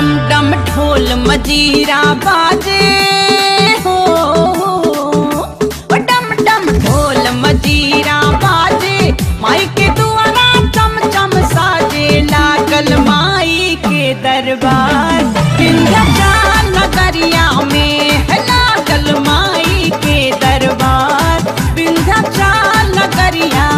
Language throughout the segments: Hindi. डम डम ढोल मजीरा बाजे हो, डम डम ढोल मजीरा बाजे, माई के दुआरा चम चम साजे, लागल माई के दरबार। विंध्या नगरिया में है लागल माई के दरबार, विंध्या नगरिया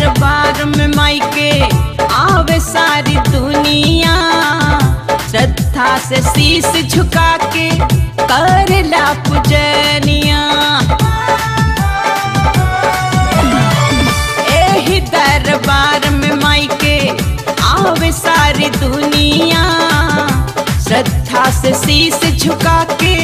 दरबार में माई के आवे सारी दुनिया, श्रद्धा से शीश झुका के करला पूजनिया। एही दरबार में माई के आवे सारी दुनिया, श्रद्धा से शीश झुका के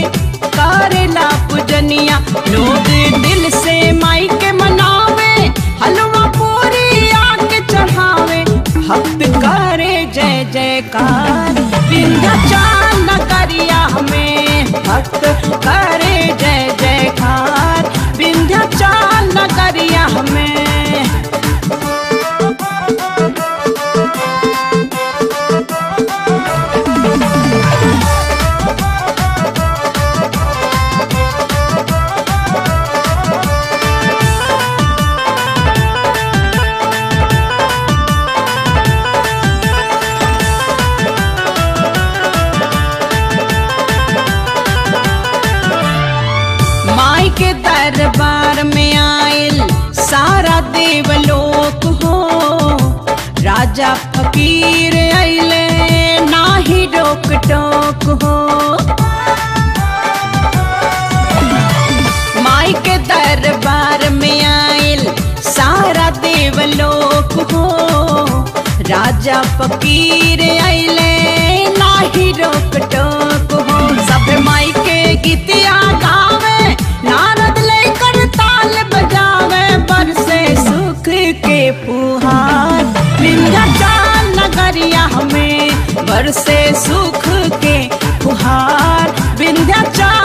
करला पूजनिया। लोग दिल से माई के मनावे, हलवा पूरी आग चढ़ावे, भक्त करे जय जयकार। विंध्याचल नगरिया में भक्त करे जय जयकार, विंध्याचल नगरिया में। के दरबार में आयल सारा देवलोक हो, राजा फकीर आइले नाही रोक टोक हो। माई के दरबार में आयल सारा देवलोक हो, राजा फकीर आइले नाही रोक टोक हो। सब माई के गीतिया गावे, नारद लेकर ताल बजावे, बरसे सुख के फुहार। विंध्याचल नगरिया में बरसे सुख के फुहार, विंध्याचल।